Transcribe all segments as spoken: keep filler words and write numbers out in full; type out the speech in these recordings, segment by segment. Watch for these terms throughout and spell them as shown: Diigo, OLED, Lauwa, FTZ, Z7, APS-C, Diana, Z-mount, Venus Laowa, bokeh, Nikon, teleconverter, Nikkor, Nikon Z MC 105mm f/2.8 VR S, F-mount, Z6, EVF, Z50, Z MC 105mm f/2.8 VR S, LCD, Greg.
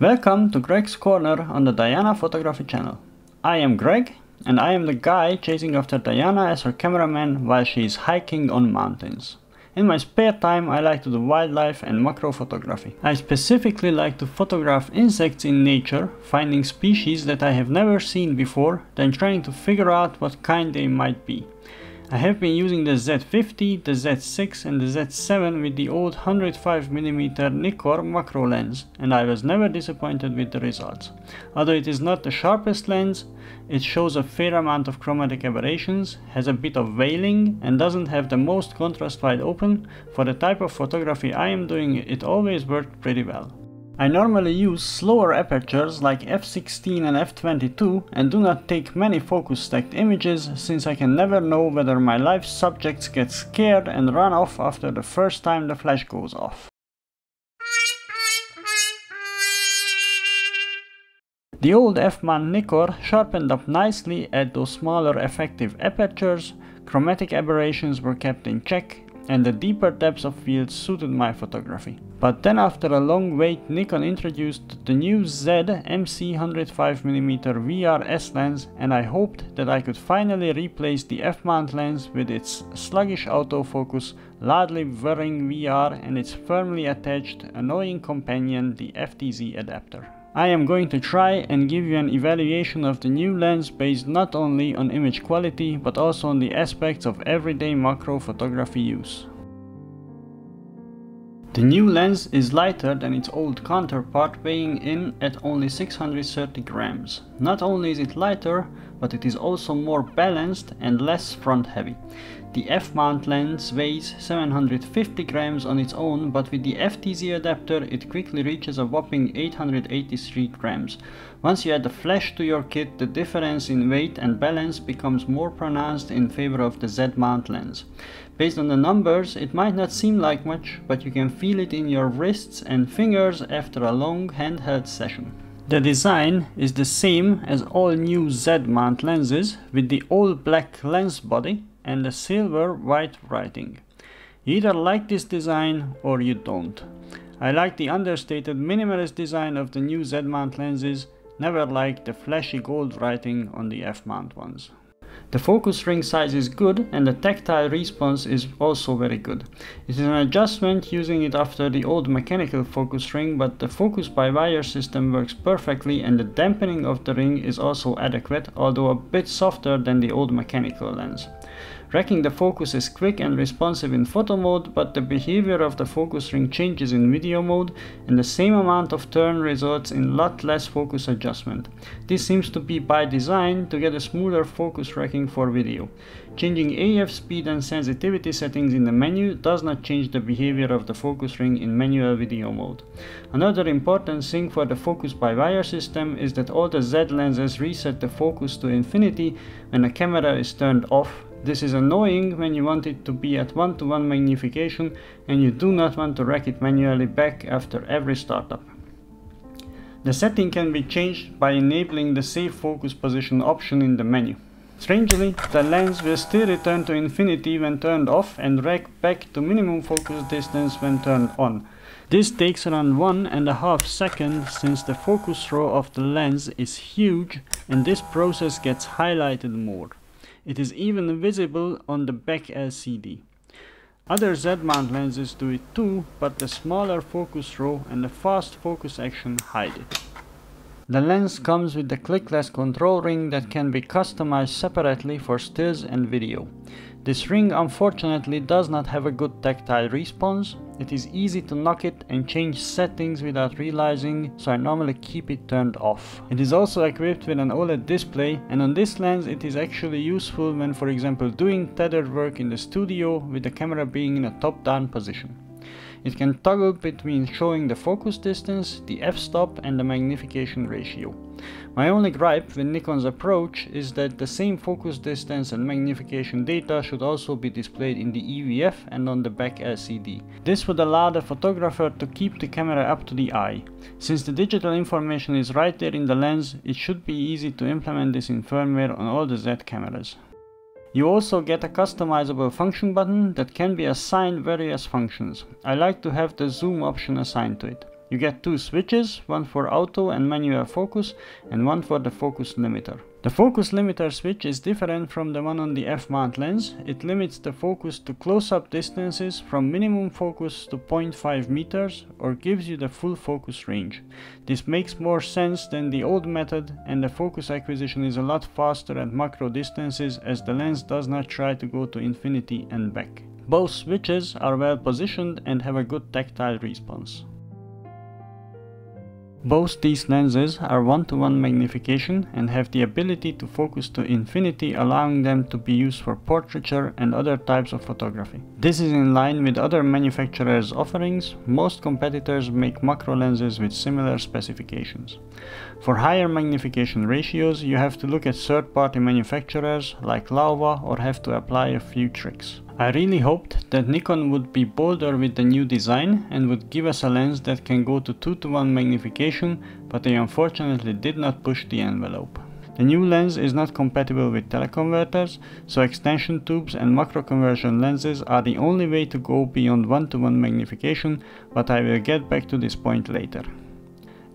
Welcome to Greg's Corner on the Diana Photography channel. I am Greg and I am the guy chasing after Diana as her cameraman while she is hiking on mountains. In my spare time I like to do wildlife and macro photography. I specifically like to photograph insects in nature, finding species that I have never seen before, then trying to figure out what kind they might be. I have been using the Z fifty, the Z six and the Z seven with the old one hundred five millimeter Nikkor macro lens, and I was never disappointed with the results. Although it is not the sharpest lens, it shows a fair amount of chromatic aberrations, has a bit of veiling and doesn't have the most contrast wide open. For the type of photography I am doing, it always worked pretty well. I normally use slower apertures like f sixteen and f twenty-two and do not take many focus stacked images, since I can never know whether my live subjects get scared and run off after the first time the flash goes off. The old F-mount Nikkor sharpened up nicely at those smaller effective apertures, chromatic aberrations were kept in check, and the deeper depths of field suited my photography. But then after a long wait, Nikon introduced the new Z M C one hundred five millimeter V R S lens, and I hoped that I could finally replace the F-mount lens with its sluggish autofocus, loudly whirring V R and its firmly attached annoying companion, the F T Z adapter. I am going to try and give you an evaluation of the new lens based not only on image quality but also on the aspects of everyday macro photography use. The new lens is lighter than its old counterpart, weighing in at only six hundred thirty grams. Not only is it lighter, but it is also more balanced and less front heavy. The F-mount lens weighs seven hundred fifty grams on its own, but with the F T Z adapter it quickly reaches a whopping eight hundred eighty-three grams. Once you add a flash to your kit, the difference in weight and balance becomes more pronounced in favor of the Z-mount lens. Based on the numbers, it might not seem like much, but you can feel it in your wrists and fingers after a long handheld session. The design is the same as all new Z-mount lenses, with the all-black lens body and the silver white writing. You either like this design or you don't. I like the understated minimalist design of the new Z-mount lenses, never liked the flashy gold writing on the F-mount ones. The focus ring size is good and the tactile response is also very good. It is an adjustment using it after the old mechanical focus ring, but the focus by wire system works perfectly and the dampening of the ring is also adequate, although a bit softer than the old mechanical lens. Racking the focus is quick and responsive in photo mode, but the behavior of the focus ring changes in video mode, and the same amount of turn results in lot less focus adjustment. This seems to be by design to get a smoother focus racking for video. Changing A F speed and sensitivity settings in the menu does not change the behavior of the focus ring in manual video mode. Another important thing for the focus by wire system is that all the Z lenses reset the focus to infinity when the camera is turned off. This is annoying when you want it to be at one to one magnification and you do not want to rack it manually back after every startup. The setting can be changed by enabling the Save Focus Position option in the menu. Strangely, the lens will still return to infinity when turned off and rack back to minimum focus distance when turned on. This takes around one and a half seconds, since the focus row of the lens is huge and this process gets highlighted more. It is even visible on the back L C D. Other Z-mount lenses do it too, but the smaller focus row and the fast focus action hide it. The lens comes with the clickless control ring that can be customized separately for stills and video. This ring unfortunately does not have a good tactile response. It is easy to knock it and change settings without realizing, so I normally keep it turned off. It is also equipped with an OLED display, and on this lens it is actually useful when, for example, doing tethered work in the studio with the camera being in a top-down position. It can toggle between showing the focus distance, the f-stop and the magnification ratio. My only gripe with Nikon's approach is that the same focus distance and magnification data should also be displayed in the E V F and on the back L C D. This would allow the photographer to keep the camera up to the eye. Since the digital information is right there in the lens, it should be easy to implement this in firmware on all the Z cameras. You also get a customizable function button that can be assigned various functions. I like to have the zoom option assigned to it. You get two switches, one for auto and manual focus and one for the focus limiter. The focus limiter switch is different from the one on the F-mount lens. It limits the focus to close-up distances from minimum focus to zero point five meters or gives you the full focus range. This makes more sense than the old method, and the focus acquisition is a lot faster at macro distances as the lens does not try to go to infinity and back. Both switches are well positioned and have a good tactile response. Both these lenses are one to one magnification and have the ability to focus to infinity, allowing them to be used for portraiture and other types of photography. This is in line with other manufacturers' offerings. Most competitors make macro lenses with similar specifications. For higher magnification ratios, you have to look at third-party manufacturers like Lauwa or have to apply a few tricks. I really hoped that Nikon would be bolder with the new design and would give us a lens that can go to two to one magnification, but they unfortunately did not push the envelope. The new lens is not compatible with teleconverters, so extension tubes and macro conversion lenses are the only way to go beyond one to one magnification, but I will get back to this point later.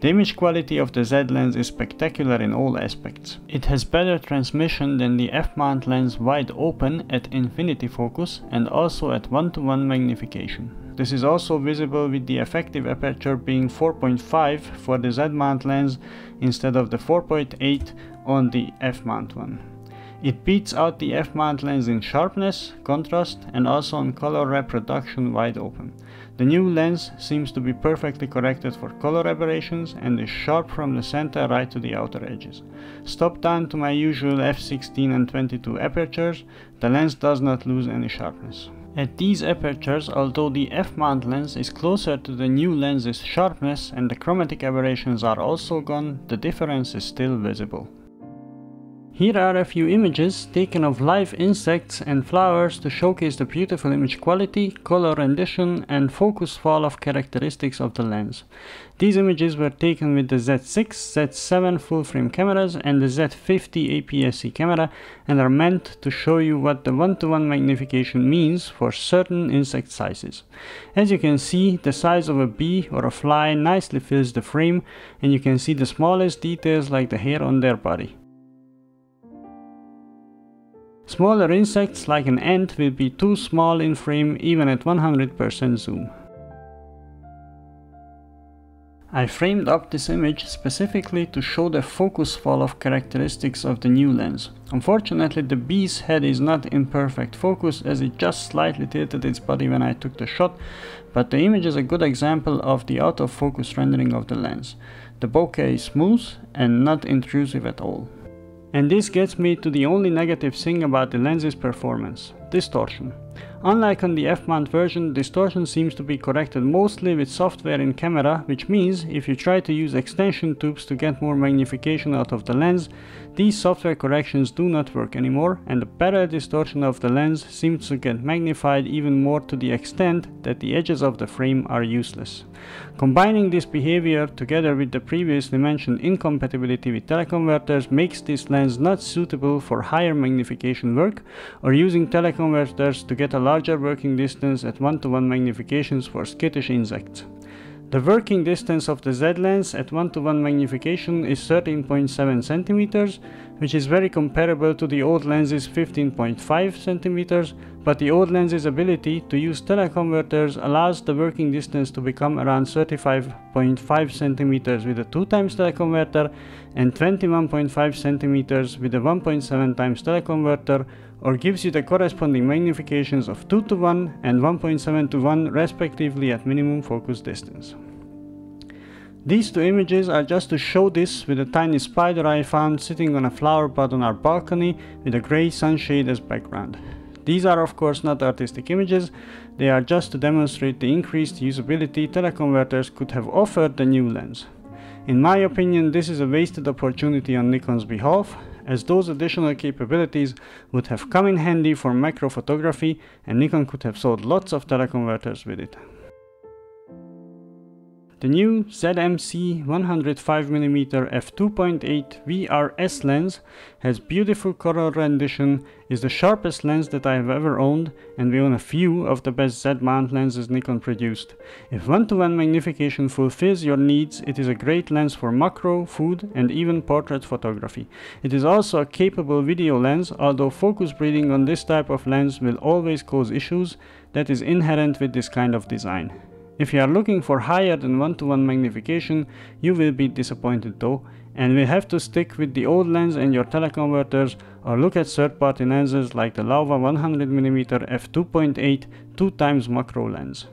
The image quality of the Z lens is spectacular in all aspects. It has better transmission than the F-mount lens wide open at infinity focus and also at one to one magnification. This is also visible with the effective aperture being four point five for the Z-mount lens instead of the four point eight on the F-mount one. It beats out the F-mount lens in sharpness, contrast and also on color reproduction wide open. The new lens seems to be perfectly corrected for color aberrations and is sharp from the center right to the outer edges. Stop down to my usual f sixteen and twenty-two apertures, the lens does not lose any sharpness. At these apertures, although the F-mount lens is closer to the new lens's sharpness and the chromatic aberrations are also gone, the difference is still visible. Here are a few images taken of live insects and flowers to showcase the beautiful image quality, color rendition and focus fall off characteristics of the lens. These images were taken with the Z six, Z seven full frame cameras and the Z fifty A P S C camera and are meant to show you what the one to one magnification means for certain insect sizes. As you can see, the size of a bee or a fly nicely fills the frame and you can see the smallest details like the hair on their body. Smaller insects like an ant will be too small in frame even at one hundred percent zoom. I framed up this image specifically to show the focus fall-off characteristics of the new lens. Unfortunately, the bee's head is not in perfect focus as it just slightly tilted its body when I took the shot, but the image is a good example of the out-of-focus rendering of the lens. The bokeh is smooth and not intrusive at all. And this gets me to the only negative thing about the lens's performance, distortion. Unlike on the F-mount version, distortion seems to be corrected mostly with software in camera, which means if you try to use extension tubes to get more magnification out of the lens, these software corrections do not work anymore and the parallel distortion of the lens seems to get magnified even more to the extent that the edges of the frame are useless. Combining this behavior together with the previously mentioned incompatibility with teleconverters makes this lens not suitable for higher magnification work or using teleconverters to get a larger working distance at one to one magnifications for skittish insects. The working distance of the Z lens at one to one magnification is thirteen point seven centimeters, which is very comparable to the old lens's fifteen point five centimeters, but the old lens's ability to use teleconverters allows the working distance to become around thirty-five point five centimeters with a two times teleconverter and twenty-one point five centimeters with a one point seven times teleconverter, or gives you the corresponding magnifications of two to one and one point seven to one respectively at minimum focus distance. These two images are just to show this with a tiny spider I found sitting on a flower pot on our balcony with a grey sunshade as background. These are of course not artistic images, they are just to demonstrate the increased usability teleconverters could have offered the new lens. In my opinion, this is a wasted opportunity on Nikon's behalf, as those additional capabilities would have come in handy for macro photography and Nikon could have sold lots of teleconverters with it. The new Z M C one oh five millimeter f two point eight V R S lens has beautiful color rendition, is the sharpest lens that I have ever owned, and we own a few of the best Z-mount lenses Nikon produced. If one-to-one magnification fulfills your needs, it is a great lens for macro, food and even portrait photography. It is also a capable video lens, although focus breathing on this type of lens will always cause issues that is inherent with this kind of design. If you are looking for higher than one to one magnification, you will be disappointed though, and will have to stick with the old lens and your teleconverters, or look at third-party lenses like the Lava one hundred millimeter f two point eight two times macro lens.